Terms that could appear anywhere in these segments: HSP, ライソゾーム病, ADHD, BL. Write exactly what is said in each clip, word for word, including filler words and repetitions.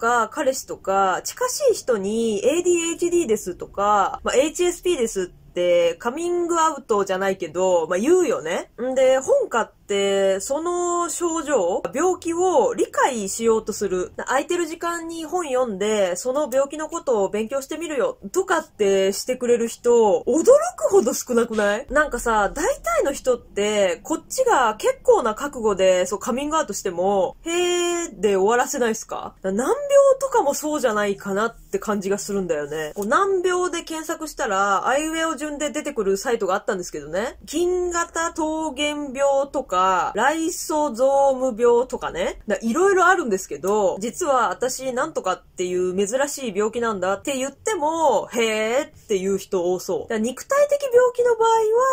か彼氏とか近しい人に エーディーエイチディー ですとか、まあ、エイチエスピー ですってで、カミングアウトじゃないけど、まあ、言うよね。んで、本家って、その症状、病気を理解しようとする。空いてる時間に本読んで、その病気のことを勉強してみるよ、とかってしてくれる人、驚くほど少なくない？なんかさ、大体の人って、こっちが結構な覚悟で、そう、カミングアウトしても、へーで終わらせないっすか？難病とかもそうじゃないかなって感じがするんだよね。こう難病で検索したら、アイウェイを順で出てくるサイトがあったんですけどね。近型桃源病とか、ライソゾーム病とかね。いろいろあるんですけど、実は私なんとかっていう珍しい病気なんだって言っても、へーっていう人多そう。だから肉体的病気の場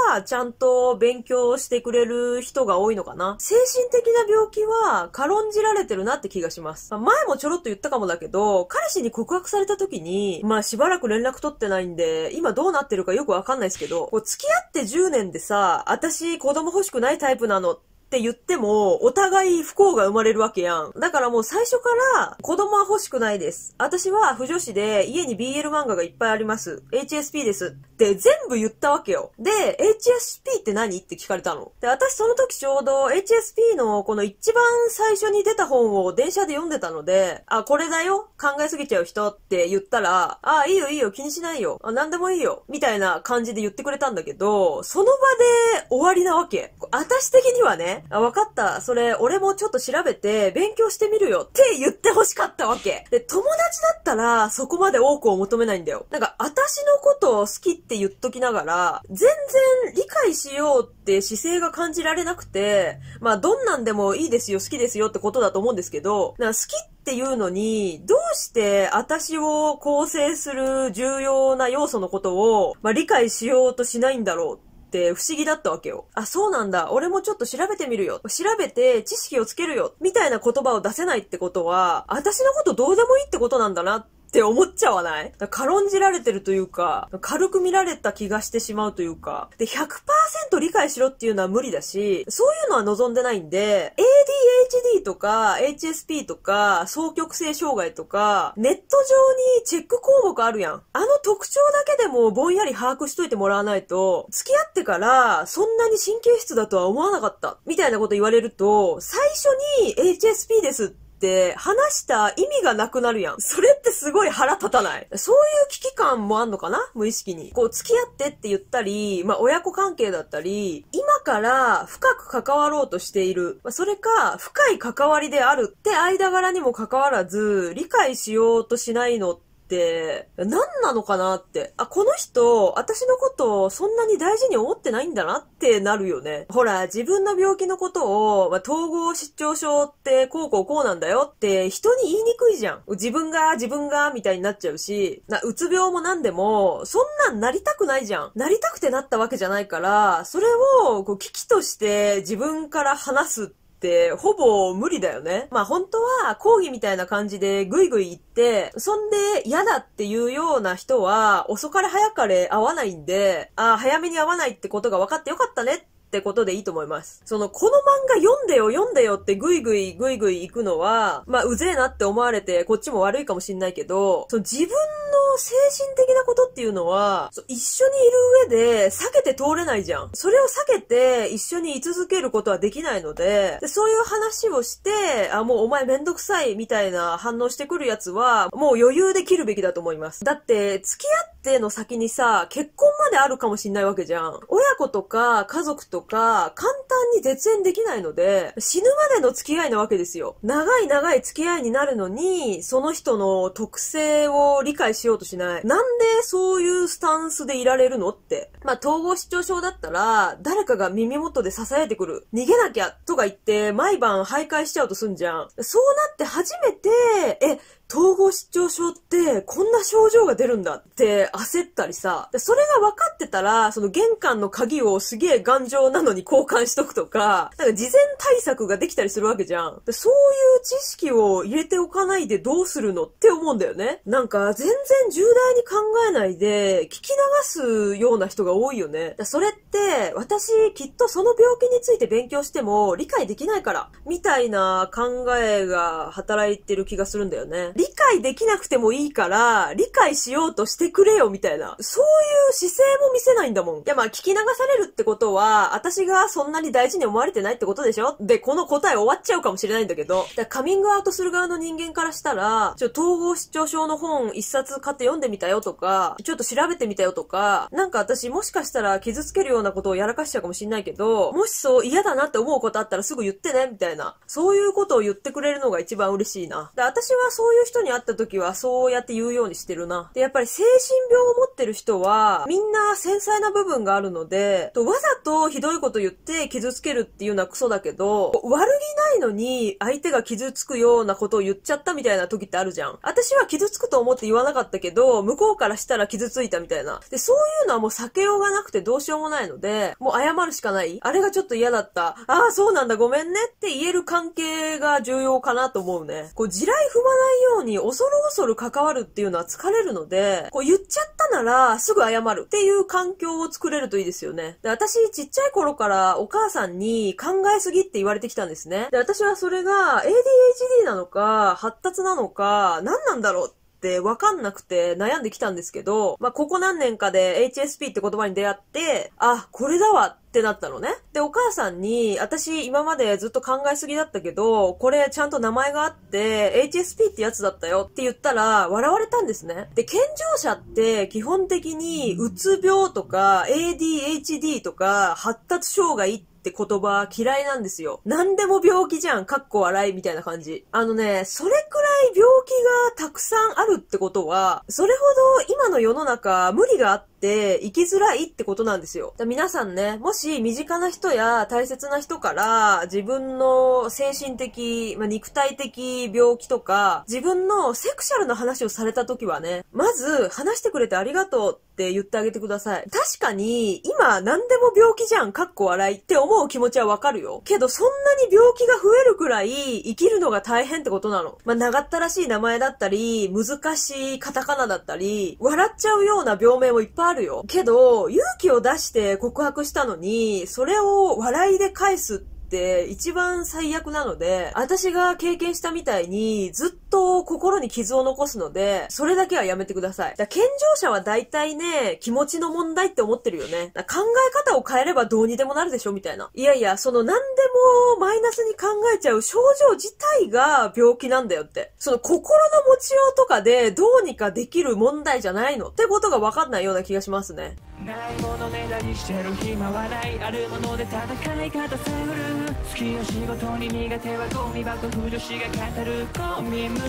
合は、ちゃんと勉強してくれる人が多いのかな。精神的な病気は軽んじられてるなって気がします。まあ、前もちょろっと言ったかもだけど、彼氏に告白された時に、まあしばらく連絡取ってないんで、今どうなってるかよくわかんないですけど、こう付き合ってじゅうねんでさ、私子供欲しくないタイプなのって言っても、お互い不幸が生まれるわけやん。だからもう最初から、子供は欲しくないです。私は不女子で、家に ビーエル 漫画がいっぱいあります。エイチエスピー です。って全部言ったわけよ。で、エイチエスピー って何？って聞かれたの。で、私その時ちょうど エイチエスピー のこの一番最初に出た本を電車で読んでたので、あ、これだよ。考えすぎちゃう人って言ったら、あ、いいよいいよ、気にしないよ。あ、なんでもいいよ。みたいな感じで言ってくれたんだけど、その場で終わりなわけ。私的にはね、あ、わかった。それ、俺もちょっと調べて、勉強してみるよって言って欲しかったわけ。で、友達だったら、そこまで多くを求めないんだよ。なんか、私のことを好きって言っときながら、全然理解しようって姿勢が感じられなくて、まあ、どんなんでもいいですよ、好きですよってことだと思うんですけど、なんか好きって、っていうのに、どうして私を構成する重要な要素のことを、まあ、理解しようとしないんだろうって不思議だったわけよ。あ、そうなんだ。俺もちょっと調べてみるよ。調べて知識をつけるよ。みたいな言葉を出せないってことは、私のことどうでもいいってことなんだなって思っちゃわない？軽んじられてるというか、軽く見られた気がしてしまうというか。で、ひゃくパーセント 理解しろっていうのは無理だし、そういうのは望んでないんで、エーディーエイチディー とか エイチエスピー とか、双極性障害とか、ネット上にチェック項目あるやん。あの特徴だけでもぼんやり把握しといてもらわないと、付き合ってからそんなに神経質だとは思わなかった。みたいなこと言われると、最初に エイチエスピー です。って話した意味がなくなるやん。それってすごい腹立たない？そういう危機感もあんのかな？無意識に。こう、付き合ってって言ったり、まあ、親子関係だったり、今から深く関わろうとしている。まあ、それか、深い関わりであるって間柄にも関わらず、理解しようとしないのって、って、何なのかなって。あ、この人、私のことをそんなに大事に思ってないんだなってなるよね。ほら、自分の病気のことを、まあ、統合失調症ってこうこうこうなんだよって人に言いにくいじゃん。自分が、自分が、みたいになっちゃうし、な、うつ病もなんでも、そんなんなりたくないじゃん。なりたくてなったわけじゃないから、それを、こう、危機として自分から話す。って、ほぼ無理だよね。まあ本当は、講義みたいな感じでぐいぐい行って、そんで嫌だっていうような人は、遅かれ早かれ会わないんで、ああ、早めに会わないってことが分かってよかったねってことでいいと思います。その、この漫画読んでよ読んでよってぐいぐいぐいぐい行くのは、まあうぜえなって思われて、こっちも悪いかもしんないけど、その自分の精神的なことっていうのは、一緒にいる上で避けて通れないじゃん。それを避けて一緒に居続けることはできないので、でそういう話をして、あ、もうお前めんどくさいみたいな反応してくるやつは、もう余裕で切るべきだと思います。だって、付き合っての先にさ、結婚まであるかもしんないわけじゃん。親子とか家族とか、簡単に絶縁できないので、死ぬまでの付き合いなわけですよ。長い長い付き合いになるのに、その人の特性を理解しようとしない。なんでそういうスタンスでいられるのって。まあ、統合失調症だったら、誰かが耳元で囁いてくる。逃げなきゃとか言って、毎晩徘徊しちゃうとすんじゃん。そうなって初めて、え、統合失調症ってこんな症状が出るんだって焦ったりさ。それが分かってたら、その玄関の鍵をすげえ頑丈なのに交換しとくとか、なんか事前対策ができたりするわけじゃん。そういう知識を入れておかないでどうするのって思うんだよね。なんか全然重大に考えないで聞き流すような人が多いよね。それって私きっとその病気について勉強しても理解できないからみたいな考えが働いてる気がするんだよね。理解できなくてもいいから、理解しようとしてくれよみたいな、そういう姿勢も見せないんだもん。いやまあ聞き流されるってことは、私がそんなに大事に思われてないってことでしょ?で、この答え終わっちゃうかもしれないんだけど、だカミングアウトする側の人間からしたら、ちょっと統合失調症の本一冊買って読んでみたよとか、ちょっと調べてみたよとか、なんか私もしかしたら傷つけるようなことをやらかしちゃうかもしれないけど、もしそう嫌だなって思うことあったらすぐ言ってねみたいな、そういうことを言ってくれるのが一番嬉しいな。だ私はそういう人に会った時はそうやって言うようにしてるな。でやっぱり精神病を持ってる人はみんな繊細な部分があるので、とわざとひどいこと言って傷つけるっていうのはクソだけど、悪気ないのに相手が傷つくようなことを言っちゃったみたいな時ってあるじゃん。私は傷つくと思って言わなかったけど向こうからしたら傷ついたみたいな。でそういうのはもう避けようがなくてどうしようもないので、もう謝るしかない。あれがちょっと嫌だった、ああそうなんだごめんねって言える関係が重要かなと思うね。こう地雷踏まないように恐る恐る関わるっていうのは疲れるので、こう言っちゃったならすぐ謝るっていう環境を作れるといいですよね。で私ちっちゃい頃からお母さんに考えすぎって言われてきたんですね。で私はそれが エーディーエイチディー なのか発達なのか何なんだろうってって分かんなくて悩んできたんですけど、まあ、ここ何年かで エイチエスピー って言葉に出会って、あ、これだわってなったのね。で、お母さんに、私今までずっと考えすぎだったけど、これちゃんと名前があって、エイチエスピー ってやつだったよって言ったら、笑われたんですね。で、健常者って基本的に、うつ病とか、エーディーエイチディー とか、発達障害って、って言葉嫌いなんですよ。何でも病気じゃん、かっこ笑いみたいな感じ。あのね、それくらい病気がたくさんあるってことは、それほど今の世の中無理があって、で生きづらいってことなんですよ。だ皆さんね、もし身近な人や大切な人から自分の精神的、まあ、肉体的病気とか自分のセクシャルな話をされた時はね、まず話してくれてありがとうって言ってあげてください。確かに今何でも病気じゃんかっこ笑いって思う気持ちはわかるよ。けどそんなに病気が増えるくらい生きるのが大変ってことなの。まあ、長ったらしい名前だったり難しいカタカナだったり笑っちゃうような病名もいっぱいあるよ。けど勇気を出して告白したのにそれを笑いで返すって一番最悪なので、私が経験したみたいにずっと心に傷を残すのでそれだけはやめてください。だ健常者は大体ね気持ちの問題って思ってるよね。だ考え方を変えればどうにでもなるでしょみたいな。いやいや、その何でもマイナスに考えちゃう症状自体が病気なんだよって、その心の持ちようとかでどうにかできる問題じゃないのってことが分かんないような気がしますね。ないものねだりしてる暇はない、あるもので戦い方探る、好きな仕事に苦手はゴミ箱不女子が語るゴミ夢中